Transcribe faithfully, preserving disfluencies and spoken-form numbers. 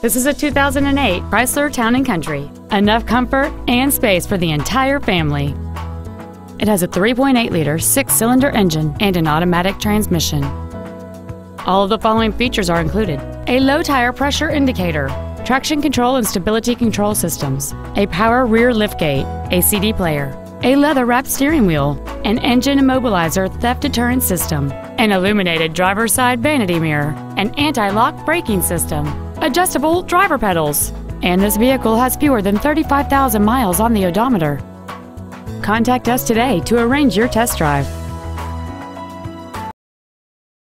This is a two thousand eight Chrysler Town and Country. Enough comfort and space for the entire family. It has a three point eight liter six-cylinder engine and an automatic transmission. All of the following features are included: a low tire pressure indicator, traction control and stability control systems, a power rear liftgate, a C D player, a leather-wrapped steering wheel, an engine immobilizer theft deterrent system, an illuminated driver's side vanity mirror, an anti-lock braking system, adjustable driver pedals, and this vehicle has fewer than thirty-five thousand miles on the odometer. Contact us today to arrange your test drive.